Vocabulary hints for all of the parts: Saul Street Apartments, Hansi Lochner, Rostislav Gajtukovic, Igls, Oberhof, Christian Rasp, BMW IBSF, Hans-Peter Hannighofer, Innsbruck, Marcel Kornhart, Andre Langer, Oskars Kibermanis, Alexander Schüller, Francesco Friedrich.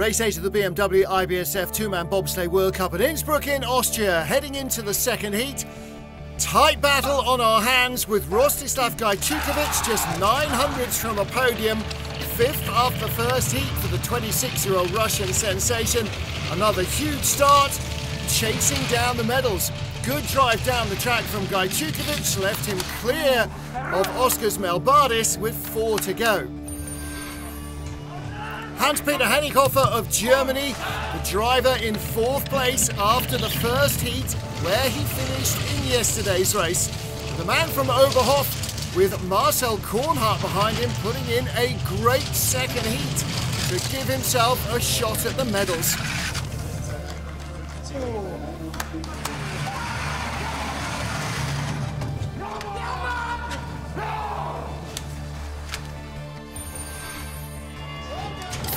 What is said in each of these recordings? Race 8 of the BMW IBSF two-man bobsleigh World Cup at Innsbruck in Austria. Heading into the second heat. Tight battle on our hands with Rostislav Gajtukovic just 900s from a podium. Fifth after first heat for the 26-year-old Russian sensation. Another huge start, chasing down the medals. Good drive down the track from Gajtukovic left him clear of Oskars Kibermanis with four to go. Hans-Peter Hannighofer of Germany, the driver in fourth place after the first heat where he finished in yesterday's race. The man from Oberhof with Marcel Kornhart behind him putting in a great second heat to give himself a shot at the medals.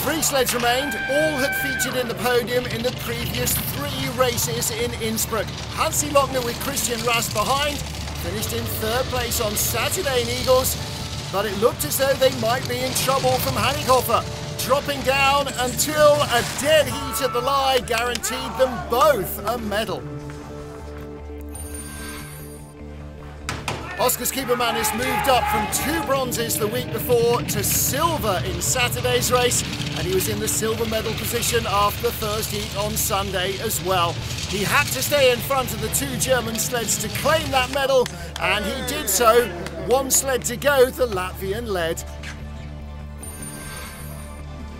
Three sleds remained, all had featured in the podium in the previous three races in Innsbruck. Hansi Lochner with Christian Rasp behind, finished in third place on Saturday in Igls, but it looked as though they might be in trouble from Hannighofer, dropping down until a dead heat at the lie guaranteed them both a medal. Oskars Kibermanis moved up from two bronzes the week before to silver in Saturday's race, and he was in the silver medal position after the first heat on Sunday as well. He had to stay in front of the two German sleds to claim that medal, and he did so. One sled to go, the Latvian led.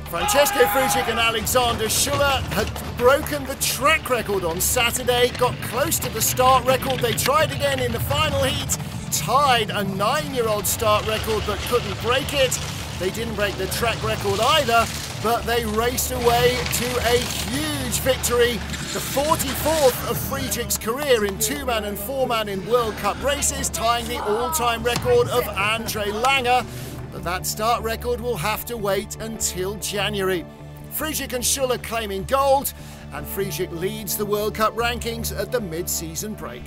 Francesco Friedrich and Alexander Schüller had broken the track record on Saturday, got close to the start record. They tried again in the final heat, tied a 9-year-old start record but couldn't break it. They didn't break the track record either, but they raced away to a huge victory, the 44th of Friedrich's career in two-man and four-man in World Cup races, tying the all-time record of Andre Langer, but that start record will have to wait until January. Friedrich and Schüller claiming gold, and Friedrich leads the World Cup rankings at the mid-season break.